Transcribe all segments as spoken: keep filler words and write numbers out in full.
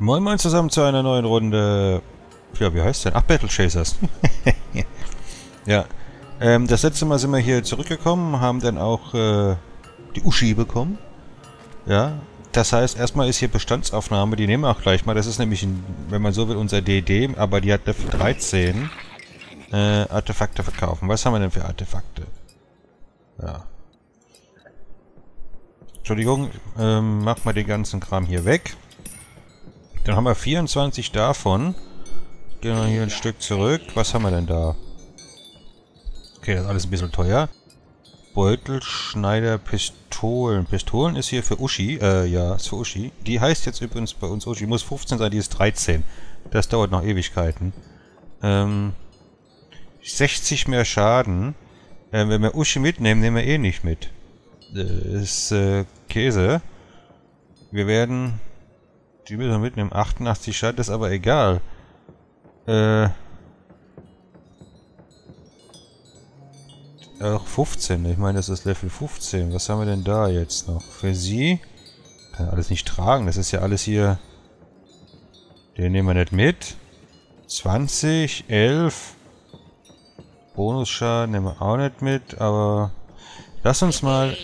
Moin moin zusammen zu einer neuen Runde. Ja, wie heißt denn? Ach, Battle Chasers. Ja. Ähm, das letzte Mal sind wir hier zurückgekommen, haben dann auch äh, die Uschi bekommen. Ja. Das heißt, erstmal ist hier Bestandsaufnahme, die nehmen wir auch gleich mal. Das ist nämlich, ein, wenn man so will, unser D D, aber die hat Level dreizehn. Äh, Artefakte verkaufen. Was haben wir denn für Artefakte? Ja. Entschuldigung, ähm, mach mal den ganzen Kram hier weg. Dann haben wir vierundzwanzig davon. Gehen wir hier ein Stück zurück. Was haben wir denn da? Okay, das ist alles ein bisschen teuer. Beutel, Schneider, Pistolen. Pistolen ist hier für Uschi. Äh, ja, ist für Uschi. Die heißt jetzt übrigens bei uns Uschi. Muss fünfzehn sein, die ist dreizehn. Das dauert noch Ewigkeiten. Ähm, sechzig mehr Schaden. Äh, wenn wir Uschi mitnehmen, nehmen wir eh nicht mit. Äh, ist äh, Käse. Wir werden... Die müssen wir mitnehmen. achtundachtzig Schaden, das ist aber egal. Äh. Auch fünfzehn. Ich meine, das ist Level fünfzehn. Was haben wir denn da jetzt noch? Für sie. Kann alles nicht tragen. Das ist ja alles hier. Den nehmen wir nicht mit. zwanzig, elf. Bonusschaden nehmen wir auch nicht mit. Aber lass uns mal.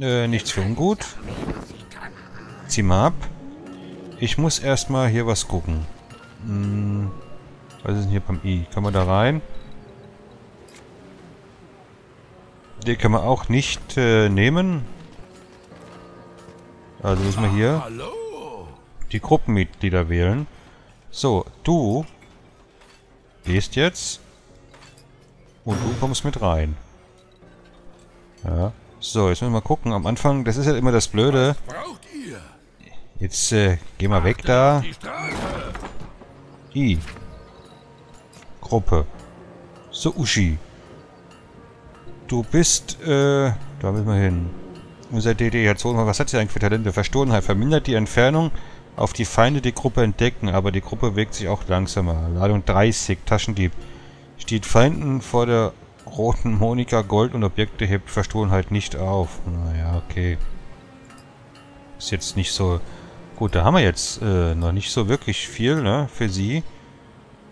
Äh, nichts für ungut. Zieh mal ab. Ich muss erstmal hier was gucken. Hm, was ist denn hier beim I? Kann man da rein? Den kann man auch nicht äh, nehmen. Also müssen wir hier die Gruppenmitglieder wählen. So, du gehst jetzt und du kommst mit rein. Ja. So, jetzt müssen wir mal gucken. Am Anfang, das ist ja halt immer das Blöde. Jetzt, äh, geh mal weg da. I. Gruppe. So, Uschi. Du bist, äh, da müssen wir hin. Unser D D hat so, was hat sie eigentlich für Talente? Verstohlenheit vermindert die Entfernung, auf die Feinde die Gruppe entdecken, aber die Gruppe bewegt sich auch langsamer. Ladung dreißig, Taschendieb. Steht Feinden vor der roten Monika Gold und Objekte hebt Verstohlenheit nicht auf. Naja, okay. Ist jetzt nicht so... Gut, da haben wir jetzt äh, noch nicht so wirklich viel, ne, für sie.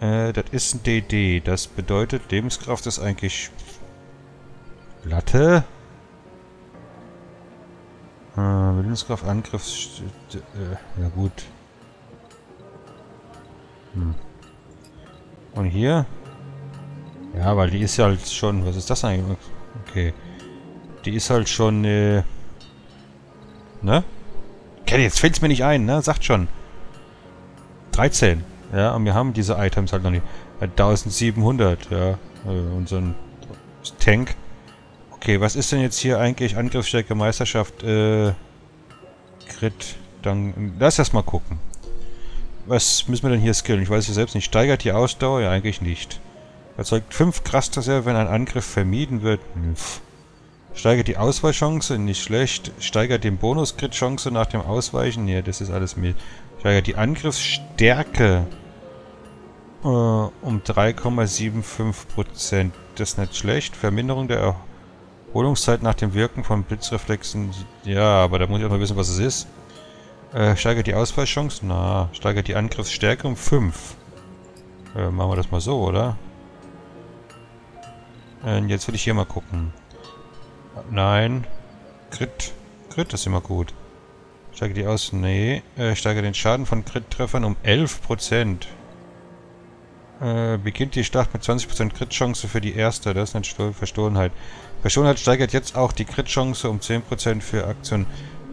Äh, das ist ein D D. Das bedeutet, Lebenskraft ist eigentlich... Platte. Äh, Willenskraft, Angriffs... Äh, ja gut. Hm. Und hier? Ja, weil die ist ja halt schon... Was ist das eigentlich? Okay. Die ist halt schon... Äh, ne? Jetzt fällt es mir nicht ein, ne? Sagt schon. dreizehn. Ja, und wir haben diese Items halt noch nicht. siebzehnhundert, ja. Und so ein Tank. Okay, was ist denn jetzt hier eigentlich Angriffsstärke, Meisterschaft, äh... Crit, dann... Lass erst mal gucken. Was müssen wir denn hier skillen? Ich weiß es selbst nicht. Steigert die Ausdauer? Ja, eigentlich nicht. Erzeugt fünf Krass-Reserve, wenn ein Angriff vermieden wird. Pff. Steigert die Ausweichchance, nicht schlecht. Steigert den Bonus-Crit-Chance nach dem Ausweichen. Ja, das ist alles mit. Steigert die Angriffsstärke äh, um drei Komma sieben fünf Prozent. Das ist nicht schlecht. Verminderung der Erholungszeit nach dem Wirken von Blitzreflexen. Ja, aber da muss ich auch mal wissen, was es ist. Äh, steigert die Ausweichchance? Na, steigert die Angriffsstärke um fünf. Äh, machen wir das mal so, oder? Äh, jetzt will ich hier mal gucken. Nein. Crit. Crit ist immer gut. Steige die aus. Nee. Äh, steige den Schaden von Crit-Treffern um elf Prozent. Äh, beginnt die Schlacht mit zwanzig Prozent Crit-Chance für die erste. Das ist eine Verstohlenheit. Verstohlenheit steigert jetzt auch die Crit-Chance um zehn Prozent für Aktionen.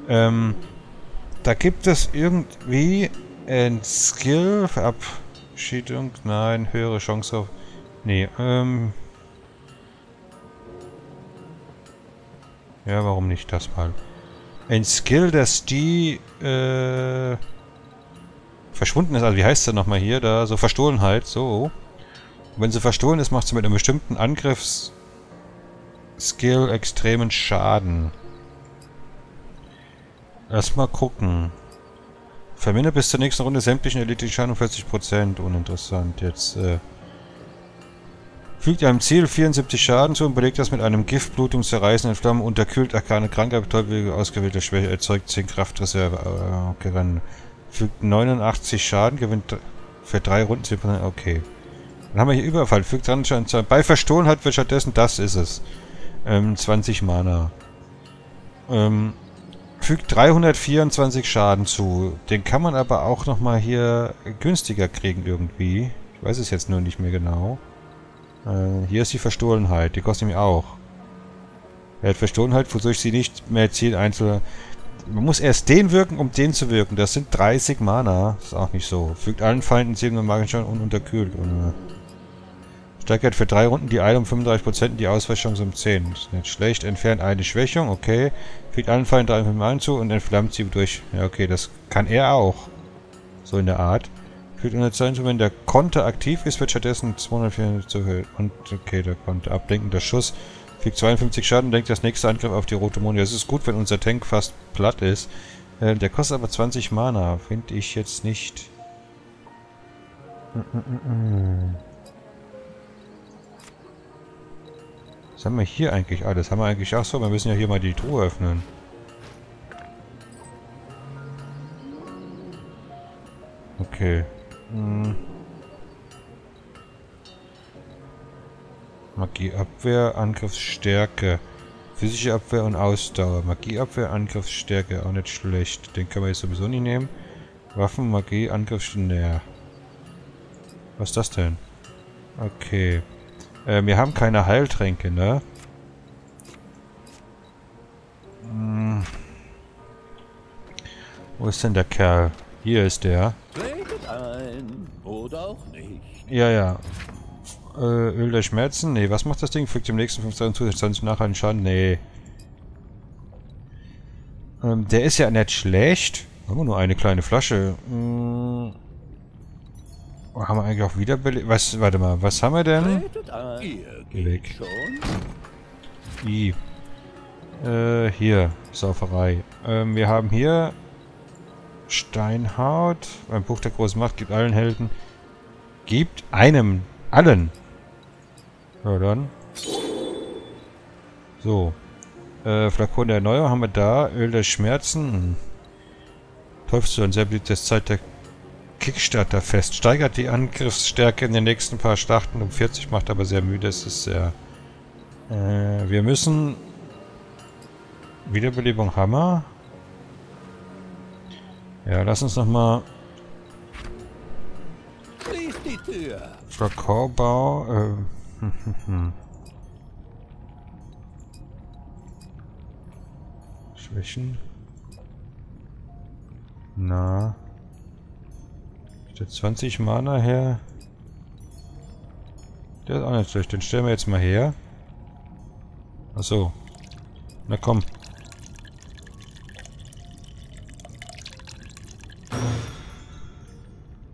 Ähm, da gibt es irgendwie ein Skill. Verabschiedung. Nein. Höhere Chance auf... Nee. Ähm... Ja, warum nicht das mal? Ein Skill, dass die äh, verschwunden ist. Also wie heißt der nochmal hier? Da so Verstohlenheit. So. Und wenn sie verstohlen ist, macht sie mit einem bestimmten Angriffsskill extremen Schaden. Lass mal gucken. Vermindert bis zur nächsten Runde sämtlichen erledigten Schaden um vierzig Prozent. Uninteressant. Jetzt. Äh, Fügt einem Ziel vierundsiebzig Schaden zu und belegt das mit einem Giftblut um zerreißenden Flammen, unterkühlt, akane Krankheit, betäubige, ausgewählte Schwäche, erzeugt zehn Kraftreserve. Okay, dann Fügt neunundachtzig Schaden, gewinnt für drei Runden sieben Prozent. Okay. Dann haben wir hier Überfall. Fügt dran schon zwei. Bei Verstohlenheit wird stattdessen, das ist es. Ähm, zwanzig Mana. Ähm, fügt dreihundertvierundzwanzig Schaden zu. Den kann man aber auch nochmal hier günstiger kriegen irgendwie. Ich weiß es jetzt nur nicht mehr genau. Äh, hier ist die Verstohlenheit. Die kostet nämlich auch. Er hat Verstohlenheit, wodurch sie nicht mehr Ziel einzelne. Man muss erst den wirken, um den zu wirken. Das sind dreißig Mana. Das ist auch nicht so. Fügt allen Feinden Zielen und magischen Schaden ununterkühlt. Und steigert für drei Runden die Eile um fünfunddreißig Prozent, die Ausweichung um zehn. Das ist nicht schlecht. Entfernt eine Schwächung. Okay. Fügt allen Feinden drei Mana zu und entflammt sie durch. Ja, okay. Das kann er auch. So in der Art. Fügt eine Zeit zu, wenn der Konter aktiv ist, wird stattdessen zweihundertvierundfünfzig zu höher. Und okay, der Konter. Ablenkender Schuss. Fügt zweiundfünfzig Schaden und denkt das nächste Angriff auf die rote Moni. Das ist gut, wenn unser Tank fast platt ist. Äh, der kostet aber zwanzig Mana. Finde ich jetzt nicht. Was haben wir hier eigentlich alles? Haben wir eigentlich auch so? Wir müssen ja hier mal die Truhe öffnen. Okay. Hm. Magieabwehr, Angriffsstärke, physische Abwehr und Ausdauer. Magieabwehr, Angriffsstärke, auch nicht schlecht. Den können wir jetzt sowieso nicht nehmen. Waffen, Magie, Angriffsstärke. Was ist das denn? Okay. Äh, wir haben keine Heiltränke, ne? Hm. Wo ist denn der Kerl? Hier ist der. Redet ein, oder auch nicht. Ja, ja. Öl der Schmerzen? Nee, was macht das Ding? Fügt dem nächsten fünfzehn zu, zwanzig nachher einen Schaden? Nee. Ähm, der ist ja nicht schlecht. Haben wir nur eine kleine Flasche. Hm. Oh, haben wir eigentlich auch wiederbelebt? Was, warte mal, was haben wir denn? Weg. I. Äh, hier. Sauferei. Ähm, wir haben hier Steinhaut. Beim Buch der Großen Macht gibt allen Helden. Gibt einem allen. Ja, dann. So. Äh, Flakon der Erneuerung haben wir da. Öl der Schmerzen. Teufelssohn, sehr beliebtes Zeit der Kickstarterfest. Steigert die Angriffsstärke in den nächsten paar Schlachten um vierzig, macht aber sehr müde. Es ist sehr. Äh, wir müssen. Wiederbelebung Hammer. Ja, lass uns nochmal. Strakorbau, ähm. Schwächen. Na. Statt zwanzig Mana her. Der ist auch nicht schlecht. Den stellen wir jetzt mal her. Achso. Na komm.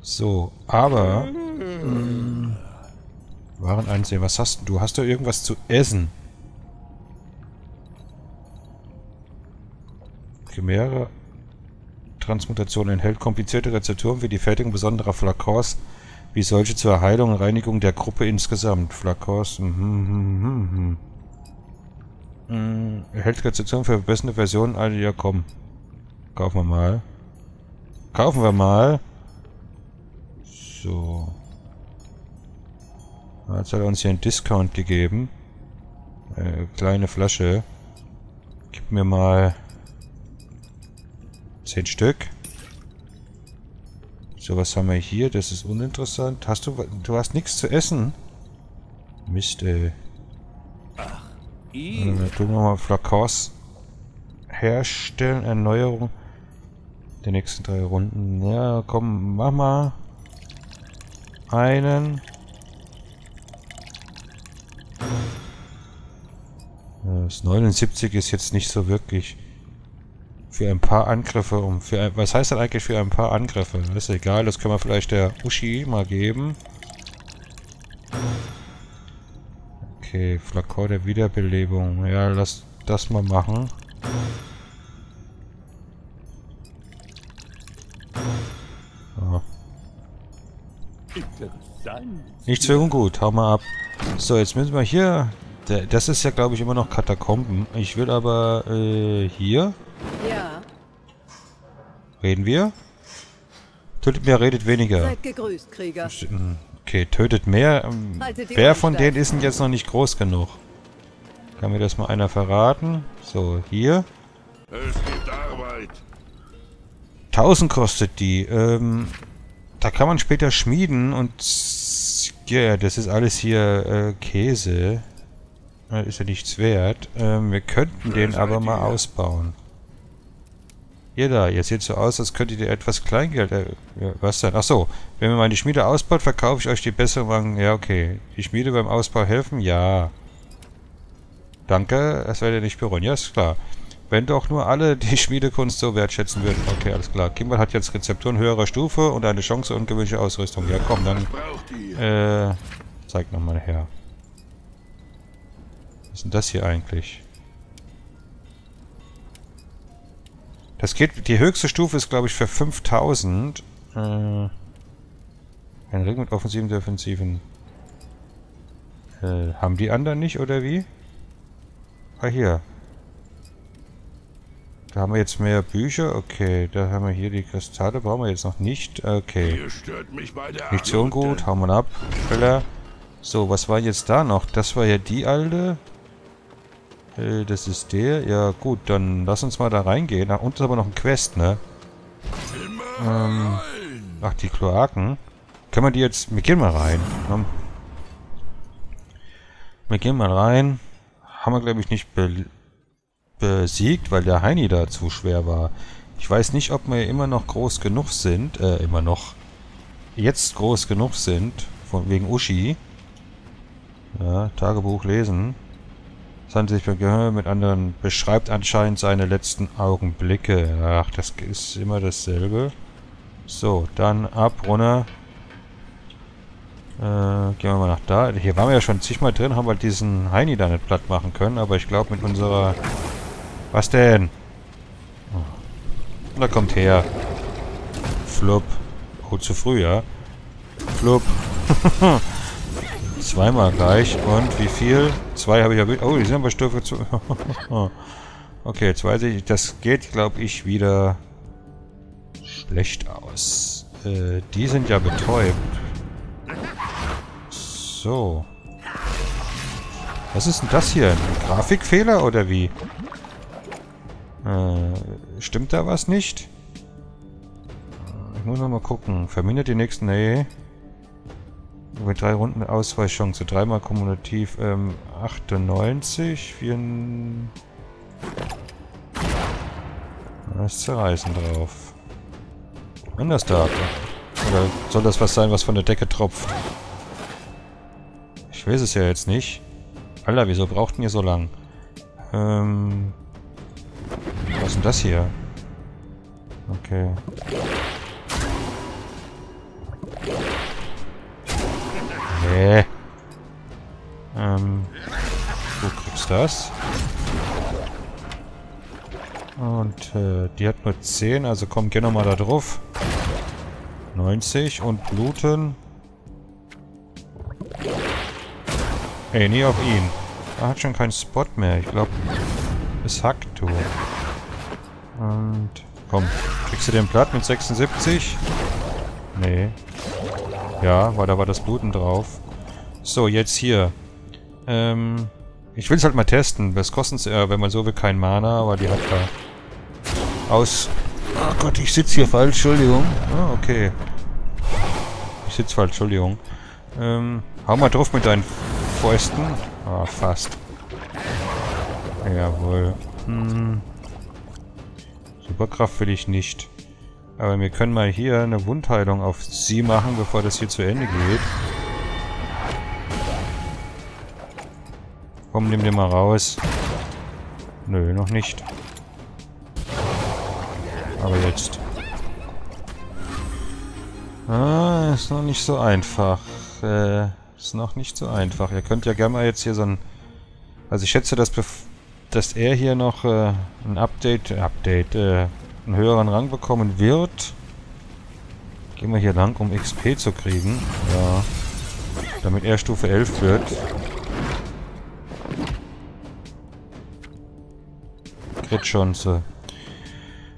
So, aber. Mh, Waren einsehen. Was hast du? Hast du irgendwas zu essen? Primäre Transmutation enthält komplizierte Rezepturen für die Fertigung besonderer Flakons, wie solche zur Heilung und Reinigung der Gruppe insgesamt. Flakons. Mm, mm, mm, mm. Erhält Rezepturen für verbesserte Versionen. Also, ja, komm. Kaufen wir mal. Kaufen wir mal. So. Jetzt hat er uns hier einen Discount gegeben. Eine kleine Flasche. Gib mir mal zehn Stück. So, was haben wir hier? Das ist uninteressant. Hast du du hast nichts zu essen? Mist, ey. Ach, ii. Dann tun wir mal Flakons herstellen, Erneuerung. Die nächsten drei Runden. Ja, komm, mach mal. Einen. Das neunundsiebzig ist jetzt nicht so wirklich. Für ein paar Angriffe um. Für ein, was heißt das eigentlich für ein paar Angriffe? Das ist egal, das können wir vielleicht der Uschi mal geben. Okay, Flakon der Wiederbelebung. Ja, lass das mal machen. Nichts für ungut, hau mal ab. So, jetzt müssen wir hier. Das ist ja, glaube ich, immer noch Katakomben. Ich will aber äh, hier. Ja. Reden wir? Tötet mehr, redet weniger. Seid gegrüßt, Krieger. Okay, tötet mehr. Wer von denen ist denn jetzt noch nicht groß genug? Kann mir das mal einer verraten? So, hier. Es gibt Arbeit. tausend kostet die. Ähm, da kann man später schmieden und... Ja, yeah, das ist alles hier äh, Käse. Das ist ja nichts wert. Ähm, wir könnten den aber mal ausbauen. Hier da. Jetzt sieht so aus, als könntet ihr etwas Kleingeld... Äh, was denn? Achso. Wenn ihr meine Schmiede ausbaut, verkaufe ich euch die besseren... Ja, okay. Die Schmiede beim Ausbau helfen? Ja. Danke. Das werdet ihr nicht bereuen. Ja, ist klar. Wenn doch nur alle die Schmiedekunst so wertschätzen würden. Okay, alles klar. Kimball hat jetzt Rezepturen höherer Stufe und eine Chance und gewünschte Ausrüstung. Ja, komm, dann... Äh... Zeig nochmal her. Was ist denn das hier eigentlich? Das geht... Die höchste Stufe ist, glaube ich, für fünftausend. Äh... Ein Ring mit offensiven und defensiven. Äh... Haben die anderen nicht, oder wie? Ah, hier. Da haben wir jetzt mehr Bücher. Okay, da haben wir hier die Kristalle. Brauchen wir jetzt noch nicht. Okay. Nicht so ungut. Hauen wir ab. Höller. So, was war jetzt da noch? Das war ja die alte. Äh, das ist der. Ja, gut, dann lass uns mal da reingehen. Nach unten ist aber noch ein Quest, ne? Ähm, ach, die Kloaken. Können wir die jetzt... Wir gehen mal rein. Komm. Wir gehen mal rein. Haben wir, glaube ich, nicht... Be besiegt, weil der Heini da zu schwer war. Ich weiß nicht, ob wir immer noch groß genug sind, äh, immer noch, jetzt groß genug sind, von wegen Uschi. Ja, Tagebuch lesen. Es handelt sich mit anderen, beschreibt anscheinend seine letzten Augenblicke. Ach, das ist immer dasselbe. So, dann ab, runter. Äh, gehen wir mal nach da. Hier waren wir ja schon zigmal drin, haben halt diesen Heini da nicht platt machen können, aber ich glaube mit unserer... Was denn? Oh. Da kommt her. Flup. Oh, zu früh, ja? Flup. Zweimal gleich. Und wie viel? Zwei habe ich ja... Oh, die sind aber Stufe zu... Okay, jetzt weiß ich... Das geht, glaube ich, wieder... schlecht aus. Äh, die sind ja betäubt. So. Was ist denn das hier? Ein Grafikfehler oder wie? Äh, stimmt da was nicht? Ich muss noch mal gucken. Vermindert die nächsten... Nee. Über drei Runden Ausweichchance. Dreimal kumulativ. Ähm, achtundneunzig. vier... Was zerreißen drauf. Anders da. Oder soll das was sein, was von der Decke tropft? Ich weiß es ja jetzt nicht. Alter, wieso brauchten ihr so lang? Ähm... Was ist denn das hier? Okay. Nee. Ähm. Du kriegst das. Und äh, die hat nur zehn, also komm, geh nochmal da drauf. neunzig und bluten. Ey, nie auf ihn. Er hat schon keinen Spot mehr. Ich glaube, es hackt du. Und... Komm, kriegst du den Platt mit sechsundsiebzig? Nee. Ja, weil da war das Bluten drauf. So, jetzt hier. Ähm... Ich will es halt mal testen. Was kostet es? Äh, wenn man so will, kein Mana, aber die hat da... Aus... Oh Gott, ich sitze hier falsch, Entschuldigung. Ah, okay. Ich sitze falsch, Entschuldigung. Ähm... Hau mal drauf mit deinen Fäusten. Ah, fast. Jawohl. Hm... Superkraft will ich nicht. Aber wir können mal hier eine Wundheilung auf sie machen, bevor das hier zu Ende geht. Komm, nimm den mal raus. Nö, noch nicht. Aber jetzt. Ah, ist noch nicht so einfach. Äh, ist noch nicht so einfach. Ihr könnt ja gerne mal jetzt hier so ein... Also ich schätze, dass... dass er hier noch äh, ein Update, Update, äh, einen höheren Rang bekommen wird. Gehen wir hier lang, um X P zu kriegen. Ja. Damit er Stufe elf wird. Crit-Chance.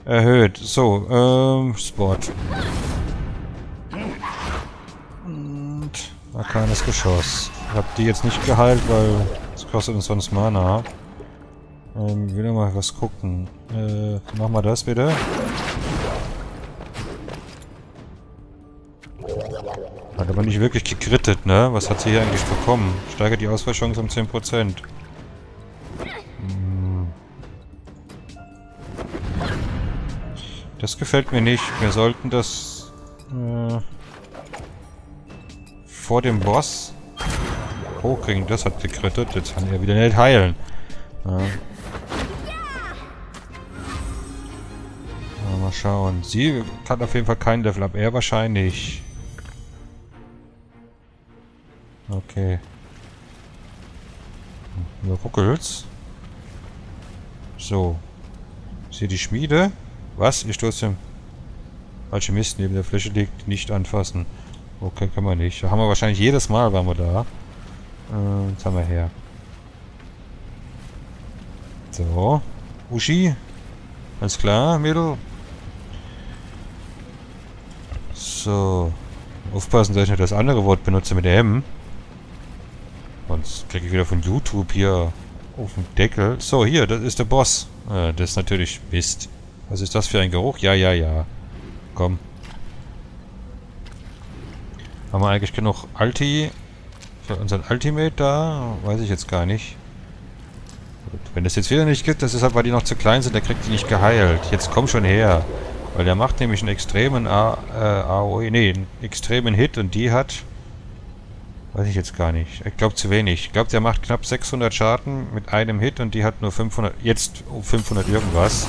Erhöht. So, ähm, Sport. Und ein kleines Geschoss. Ich habe die jetzt nicht geheilt, weil es kostet uns sonst Mana. Ähm, ich will noch mal was gucken. Äh, machen wir das wieder. Hat aber nicht wirklich gekrittet, ne? Was hat sie hier eigentlich bekommen? Steigert die Ausfallchance um zehn Prozent. Das gefällt mir nicht. Wir sollten das äh, vor dem Boss hochkriegen. Das hat gekrittet. Jetzt kann er wieder nicht heilen. Ja. Ja, mal schauen. Sie hat auf jeden Fall keinen Level ab. Er wahrscheinlich. Okay. Wir ruckelt's. So. Ist hier die Schmiede? Was? Ich stoße den Alchemisten neben der Fläche liegt, nicht anfassen. Okay, kann man nicht. Da haben wir wahrscheinlich jedes Mal, waren wir da. Äh, jetzt haben wir her. So. Uschi. Alles klar, Mädel. So. Aufpassen, dass ich nicht das andere Wort benutze mit M. Sonst kriege ich wieder von YouTube hier auf den Deckel. So, hier, das ist der Boss. Äh, das ist natürlich Mist. Was ist das für ein Geruch? Ja, ja, ja. Komm. Haben wir eigentlich genug Alti für unseren Ultimate da? Weiß ich jetzt gar nicht. Gut. Wenn das jetzt wieder nicht gibt, das ist halt, weil die noch zu klein sind, der kriegt die nicht geheilt. Jetzt komm schon her. Weil der macht nämlich einen extremen A äh, AoE, nee, einen extremen Hit und die hat... Weiß ich jetzt gar nicht. Ich glaube zu wenig. Ich glaube, der macht knapp sechshundert Schaden mit einem Hit und die hat nur fünfhundert... Jetzt um fünfhundert irgendwas.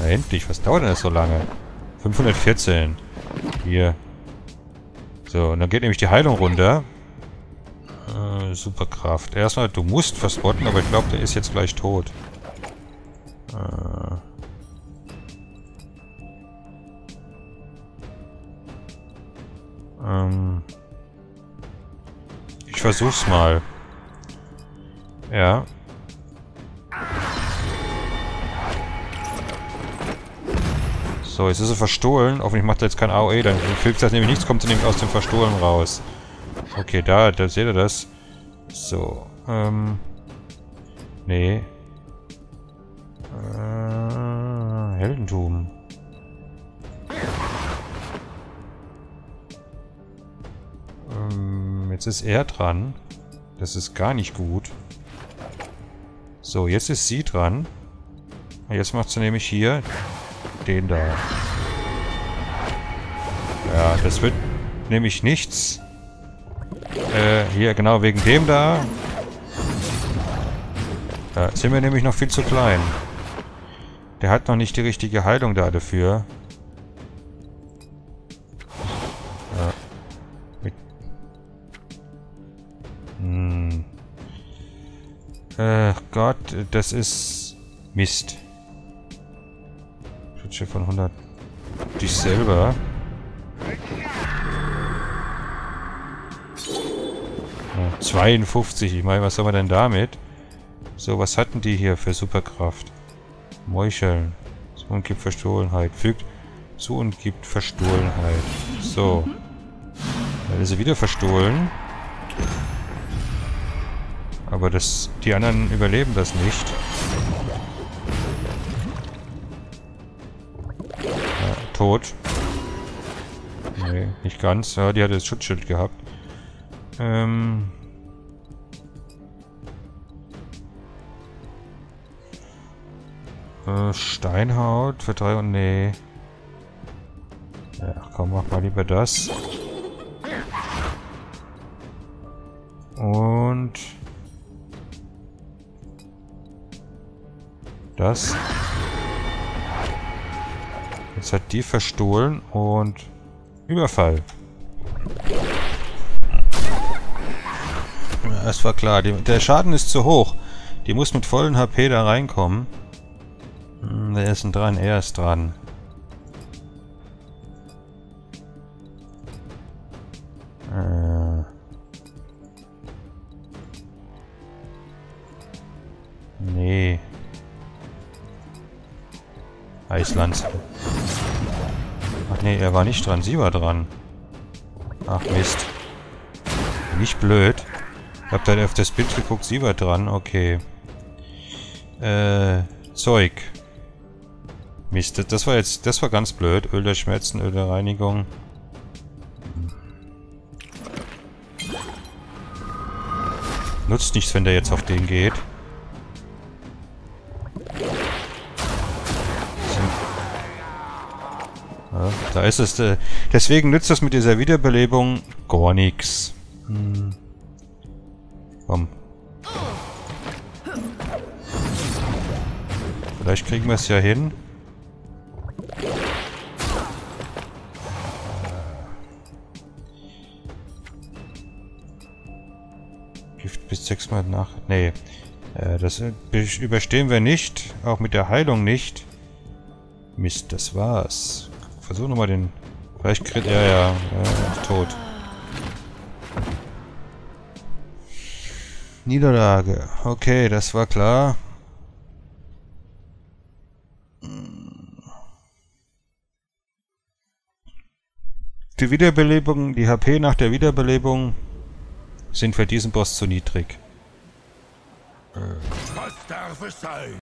Na endlich, was dauert denn das so lange? fünfhundertvierzehn. Hier. So, und dann geht nämlich die Heilung runter. Äh, Superkraft. Erstmal, du musst verspotten, aber ich glaube, der ist jetzt gleich tot. Äh. Ähm. Ich versuch's mal. Ja. So, jetzt ist sie verstohlen. Hoffentlich macht er jetzt kein AoE. Dann hilft das nämlich nichts. Kommt sie nämlich aus dem Verstohlen raus. Okay, da, da seht ihr das. So, ähm. Nee. Äh, Heldentum. Ähm, jetzt ist er dran. Das ist gar nicht gut. So, jetzt ist sie dran. Jetzt macht sie nämlich hier... Den da. Ja, das wird nämlich nichts. Äh, hier genau wegen dem da. Da sind wir nämlich noch viel zu klein. Der hat noch nicht die richtige Heilung da dafür. Ja. Mit. Hm. Äh, Gott, das ist Mist. Von hundert. Dich selber. Ja, zweiundfünfzig. Ich meine, was soll man denn damit? So, was hatten die hier für Superkraft? Meucheln. Zu und gibt Verstohlenheit. Fügt zu und gibt Verstohlenheit. So. Dann ist sie wieder verstohlen. Aber das, die anderen überleben das nicht. Tot. Nee, nicht ganz. Ja, die hat das Schutzschild gehabt. Ähm. Äh, Steinhaut für drei und nee. Ja, komm, mach mal lieber das. Und das. Jetzt hat die verstohlen und Überfall. Das war klar. Die, der Schaden ist zu hoch. Die muss mit vollen H P da reinkommen. Wer ist denn dran? Er ist dran. Äh. Nee. Eisland. Ach nee, er war nicht dran. Sie war dran. Ach Mist. Nicht blöd. Ich hab dann auf das Bild geguckt, sie war dran. Okay. Äh, Zeug. Mist, das war jetzt, das war ganz blöd. Öl der Schmerzen, Öl der Reinigung. Nutzt nichts, wenn der jetzt auf den geht. Ja, da ist es. Äh, deswegen nützt das mit dieser Wiederbelebung gar nichts. Hm. Komm. Vielleicht kriegen wir es ja hin. Gift bis sechsmal nach. Nee. Äh, das überstehen wir nicht. Auch mit der Heilung nicht. Mist, das war's. Versuch nochmal den. Vielleicht kriegt er ja, ja, ja tot. Niederlage. Okay, das war klar. Die Wiederbelebung, die H P nach der Wiederbelebung sind für diesen Boss zu niedrig. Äh. Was darf es sein?